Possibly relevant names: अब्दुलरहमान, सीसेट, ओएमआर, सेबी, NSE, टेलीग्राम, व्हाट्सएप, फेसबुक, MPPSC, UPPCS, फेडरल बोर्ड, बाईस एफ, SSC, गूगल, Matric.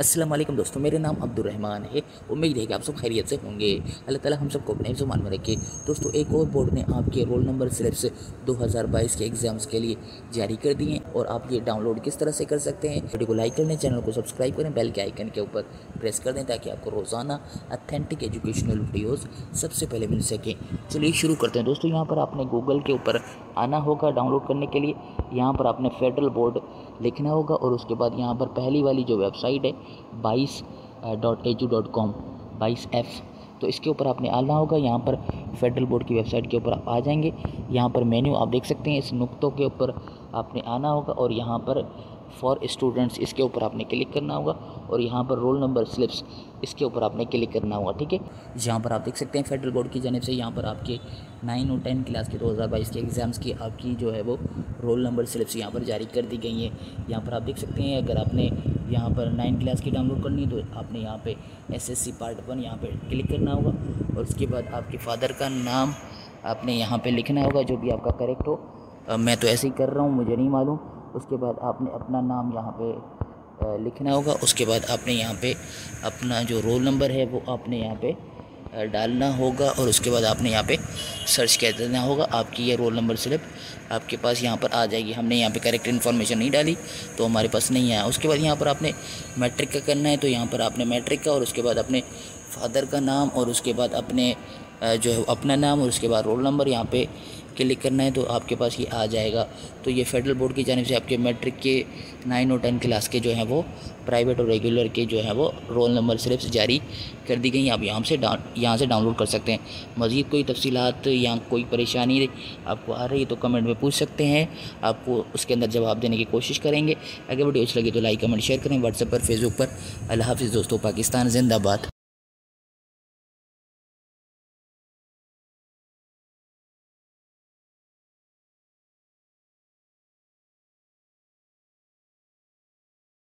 अस्सलाम वालेकुम दोस्तों, मेरा नाम अब्दुलरहमान है। उम्मीद है कि आप सब खैरियत से होंगे। अल्लाह ताला हम सबको अपने ईमान में रखे। दोस्तों, एक और बोर्ड ने आपके रोल नंबर सिलेबस 2022 के एग्ज़ाम्स के लिए जारी कर दिए हैं और आप ये डाउनलोड किस तरह से कर सकते हैं। वीडियो को लाइक कर लें, चैनल को सब्सक्राइब करें, बेल के आइकन के ऊपर प्रेस कर दें ताकि आपको रोज़ाना अथेंटिक एजुकेशनल वीडियोज़ सबसे पहले मिल सकें। चलिए शुरू करते हैं। दोस्तों, यहाँ पर आपने गूगल के ऊपर आना होगा। डाउनलोड करने के लिए यहाँ पर आपने फेडरल बोर्ड लिखना होगा और उसके बाद यहाँ पर पहली वाली जो वेबसाइट है बाईस.एजू.com बाईस एफ, तो इसके ऊपर आपने आना होगा। यहाँ पर फेडरल बोर्ड की वेबसाइट के ऊपर आप आ जाएंगे। यहाँ पर मेन्यू आप देख सकते हैं, इस नुक्तों के ऊपर आपने आना होगा और यहाँ पर फॉर स्टूडेंट्स इसके ऊपर आपने क्लिक करना होगा और यहाँ पर रोल नंबर स्लिप्स इसके ऊपर आपने क्लिक करना होगा। ठीक है, यहाँ पर आप देख सकते हैं फेडरल बोर्ड की जानिब से यहाँ पर आपके 9 और 10 क्लास के 2022 के एग्ज़ाम्स की आपकी जो है वो रोल नंबर स्लिप्स यहाँ पर जारी कर दी गई हैं। यहाँ पर आप देख सकते हैं, अगर आपने यहाँ पर 9 क्लास की डाउनलोड करनी है तो आपने यहाँ पे SSC Part 1 यहाँ पे क्लिक करना होगा और उसके बाद आपके फ़ादर का नाम आपने यहाँ पे लिखना होगा, जो भी आपका करेक्ट हो। मैं तो ऐसे ही कर रहा हूँ, मुझे नहीं मालूम। उसके बाद आपने अपना नाम यहाँ पे लिखना होगा। उसके बाद आपने यहाँ पे अपना जो रोल नंबर है वो आपने यहाँ पे डालना होगा और उसके बाद आपने यहाँ पे सर्च कर देना होगा। आपकी ये रोल नंबर स्लिप आपके पास यहाँ पर आ जाएगी। हमने यहाँ पे करेक्ट इन्फॉर्मेशन नहीं डाली तो हमारे पास नहीं आया। उसके बाद यहाँ पर आपने मैट्रिक का करना है, तो यहाँ पर आपने मैट्रिक का और उसके बाद अपने फादर का नाम और उसके बाद अपने जो है अपना नाम और उसके बाद रोल नंबर यहाँ पे क्लिक करना है, तो आपके पास ये आ जाएगा। तो ये फेडरल बोर्ड की जानिब से आपके मैट्रिक के 9 और 10 क्लास के जो हैं वो प्राइवेट और रेगुलर के जो हैं वो रोल नंबर स्लिप्स जारी कर दी गई। आप यहाँ से डाउनलोड कर सकते हैं। मज़ीद कोई तफसीलात या कोई परेशानी आपको आ रही है तो कमेंट में पूछ सकते हैं, आपको उसके अंदर जवाब देने की कोशिश करेंगे। अगर वीडियो अच्छी लगी तो लाइक, कमेंट, शेयर करें। व्हाट्सएप पर, फेसबुक पर। अल्लाह हाफिज़ दोस्तों, पाकिस्तान जिंदाबाद।